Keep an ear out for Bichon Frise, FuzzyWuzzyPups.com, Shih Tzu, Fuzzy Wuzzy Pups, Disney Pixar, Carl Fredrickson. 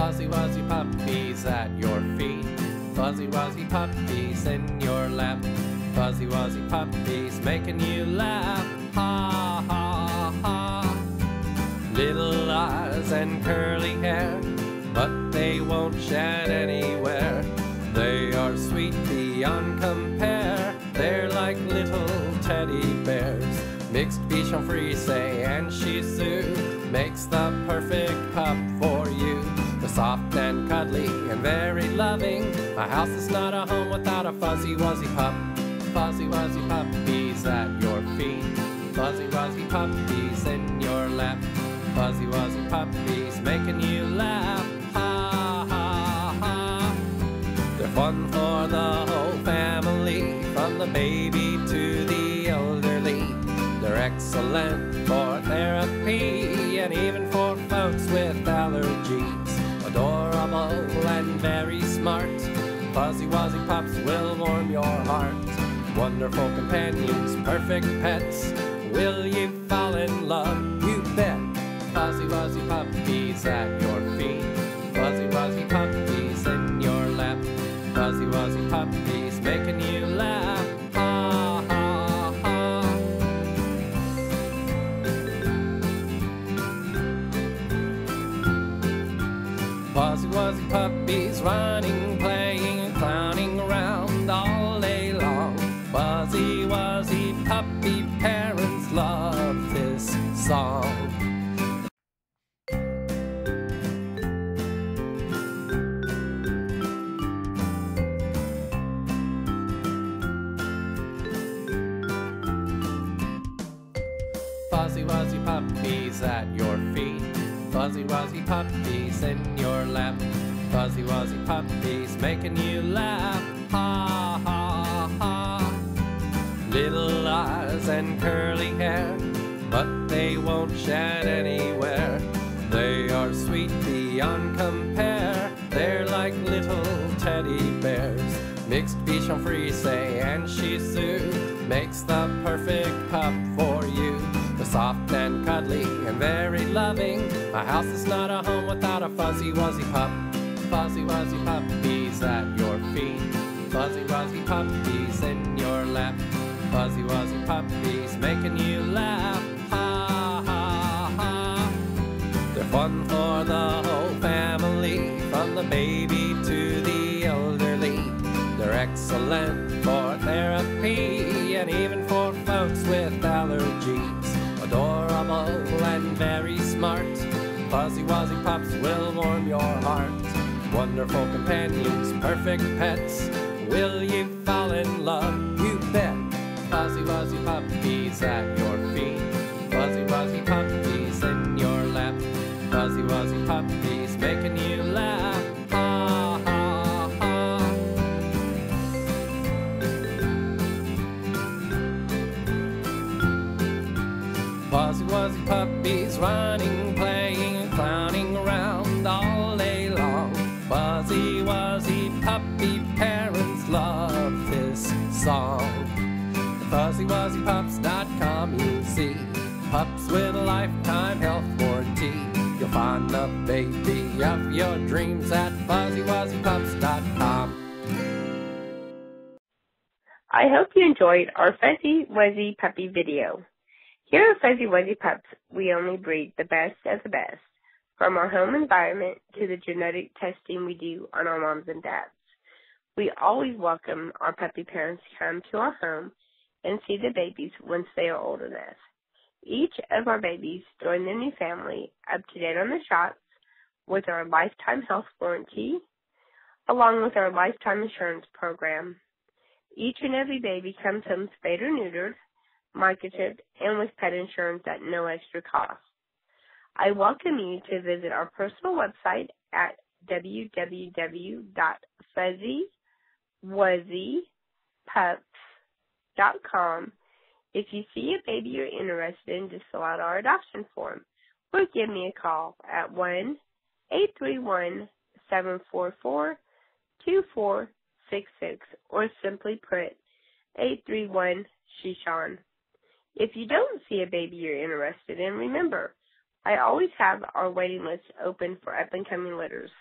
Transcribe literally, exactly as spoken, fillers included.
Fuzzy Wuzzy puppies at your feet, Fuzzy Wuzzy puppies in your lap, Fuzzy Wuzzy puppies making you laugh, ha ha ha. Little eyes and curly hair, but they won't shed anywhere. They are sweet beyond compare, they're like little teddy bears. Mixed Bichon Frise and Shih Tzu makes the perfect pup for you. They're soft and cuddly and very loving. My house is not a home without a Fuzzy Wuzzy pup. Fuzzy Wuzzy puppies at your feet, Fuzzy Wuzzy puppies in your lap, Fuzzy Wuzzy puppies making you laugh, ha ha ha. They're fun for the whole family, from the baby to the elderly. They're excellent for therapy and even for folks with allergies. Adorable and very smart, Fuzzy Wuzzy pups will warm your heart. Wonderful companions, perfect pets, will you fall in love? You bet. Fuzzy Wuzzy puppies at your feet, Fuzzy Wuzzy puppies in your lap, Fuzzy Wuzzy puppies making you laugh, ha ha ha. Fuzzy Wuzzy puppies running, playing, clowning around all day long. Fuzzy Wuzzy puppy parents love this song. Fuzzy Wuzzy puppies at your feet, Fuzzy Wuzzy puppies in your lap, Fuzzy Wuzzy puppies making you laugh, ha ha ha. Little eyes and curly hair, but they won't shed anywhere. They are sweet beyond compare, they're like little teddy bears. Mixed Bichon Frise and Shih Tzu makes the perfect pup for you. They're soft and cuddly and very loving. My house is not a home without a Fuzzy Wuzzy pup. Fuzzy Wuzzy puppies at your feet, Fuzzy Wuzzy puppies in your lap, Fuzzy Wuzzy puppies making you laugh, ha ha ha. They're fun for the whole family, from the baby to the elderly. They're excellent for therapy and even for folks with allergies. Adorable and very smart, Fuzzy Wuzzy pups will warm your heart. Wonderful companions, perfect pets, will you fall in love? You bet. Fuzzy Wuzzy puppies at your feet, Fuzzy Wuzzy puppies in your lap, Fuzzy Wuzzy puppies making you laugh, ha ha ha. Fuzzy Wuzzy puppies running, playing, clowning around all day long. Fuzzy Wuzzy puppy parents love this song. Fuzzy Wuzzy Pups dot com you see, pups with a lifetime health warranty. You'll find the baby of your dreams at Fuzzy Wuzzy Pups dot com. I hope you enjoyed our Fuzzy Wuzzy puppy video. Here at Fuzzy Wuzzy Pups, we only breed the best of the best, from our home environment to the genetic testing we do on our moms and dads. We always welcome our puppy parents to come to our home and see the babies once they are old enough. Each of our babies join their new family up to date on the shots with our lifetime health warranty, along with our lifetime insurance program. Each and every baby comes home spayed or neutered, microchipped, and with pet insurance at no extra cost. I welcome you to visit our personal website at w w w dot fuzzy wuzzy pups dot com if you see a baby you're interested in. Just fill out our adoption form or give me a call at one eight three one, seven four four, two four six six or simply put eight three one Shishan. If you don't see a baby you're interested in, remember, I always have our waiting list open for up-and-coming litters.